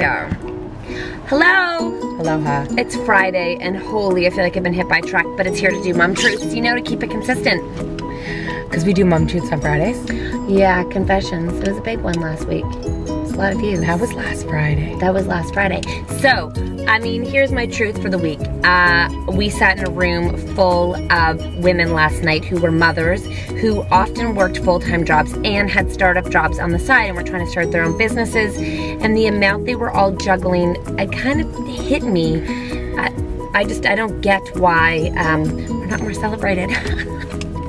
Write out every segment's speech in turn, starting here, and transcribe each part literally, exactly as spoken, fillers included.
Go. Hello. Aloha. It's Friday, and holy, I feel like I've been hit by a truck, but it's here to do Mom Truths, you know, to keep it consistent. Because we do Mom Truths on Fridays? Yeah, confessions. It was a big one last week. It's a lot of views. That was last Friday. That was last Friday. So, I mean, here's my truth for the week. Uh, we sat in a room full of women last night who were mothers, who often worked full-time jobs and had startup jobs on the side and were trying to start their own businesses. And the amount they were all juggling, it kind of hit me. I, I just, I don't get why um, we're not more celebrated.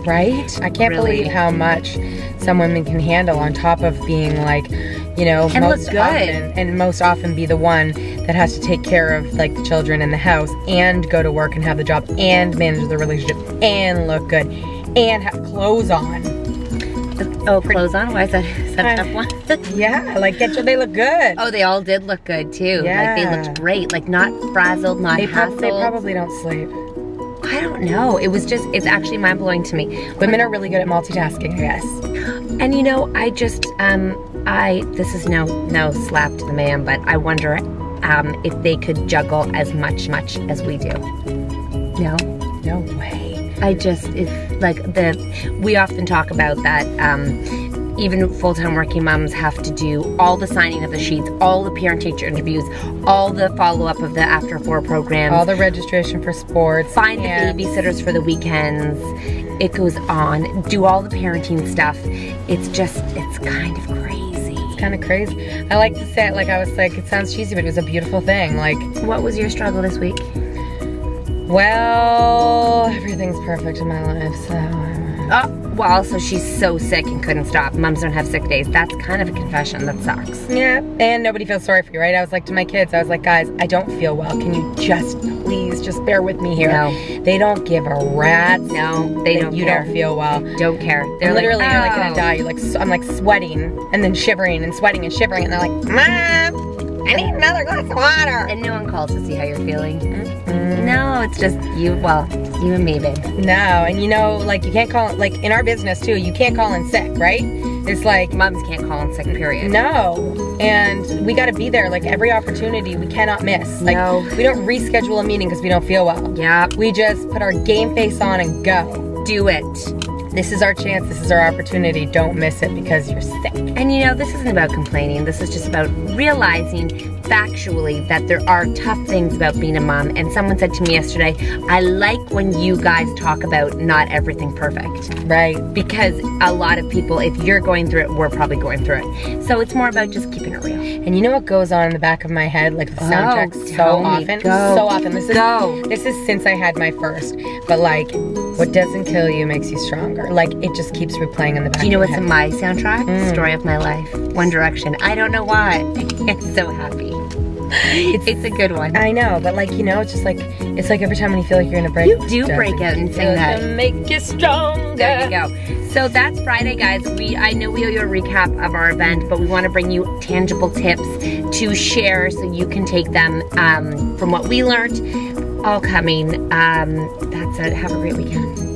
Right? I can't really believe how much some women can handle on top of being like, you know, and most often, and most often be the one that has to take care of like the children in the house and go to work and have the job and manage the relationship and look good and have clothes on. Oh, clothes on? Why is that such a one? Yeah, like get your, they look good. Oh, they all did look good too. Yeah. Like they looked great. Like not frazzled, not they hassled. They probably don't sleep. I don't know. It was just, it's actually mind-blowing to me. Women are really good at multitasking, yes. And you know, I just, um, I, this is no, no slap to the man, but I wonder um, if they could juggle as much, much as we do. No? No way. I just, it's like the, we often talk about that, um, even full-time working moms have to do all the signing of the sheets, all the parent-teacher interviews, all the follow-up of the after-four programs. All the registration for sports. Find the babysitters for the weekends. It goes on. Do all the parenting stuff. It's just, it's kind of crazy. It's kind of crazy. I like to say it like I was like, it sounds cheesy, but it was a beautiful thing. Like, what was your struggle this week? Well, everything's perfect in my life, so... Uh, well, also she's so sick and couldn't stop. Moms don't have sick days. That's kind of a confession. That sucks. Yeah, and nobody feels sorry for you, right? I was like to my kids, I was like, guys, I don't feel well. Can you just, please, just bear with me here? No. They don't give a rat's. No, they don't you care. don't feel well. Don't care. They're like, literally, oh. You're like gonna die. You're like, I'm like sweating and then shivering and sweating and shivering, and they're like, Mom, I need another glass of water. And no one calls to see how you're feeling. Mm-hmm. No, it's just you, well, you and me, babe. No, and you know, like you can't call, like in our business too, you can't call in sick, right? It's like. Moms can't call in sick, period. No, and we gotta be there, like every opportunity we cannot miss. Like no. We don't reschedule a meeting because we don't feel well. Yeah. We just put our game face on and go. Do it. This is our chance, this is our opportunity, don't miss it because you're sick. And you know, this isn't about complaining, this is just about realizing factually that there are tough things about being a mom. And someone said to me yesterday, I like when you guys talk about not everything perfect. Right. Because a lot of people, if you're going through it, we're probably going through it. So it's more about just keeping it real. And you know what goes on in the back of my head, like the soundtrack oh, so often? Go. So often. This is, go. This is since I had my first, but like, what doesn't kill you makes you stronger. Like, it just keeps replaying in the back. Do you know what's in my soundtrack? Mm. Story of my life. One Direction. I don't know why. It's so happy. It's, it's a good one. I know, but like, you know, it's just like, it's like every time when you feel like you're gonna break out. You do break out and sing that. Make you stronger. There you go. So that's Friday, guys. We I know we owe you a recap of our event, but we want to bring you tangible tips to share so you can take them um, from what we learned. All coming. Um, that's it. Have a great weekend.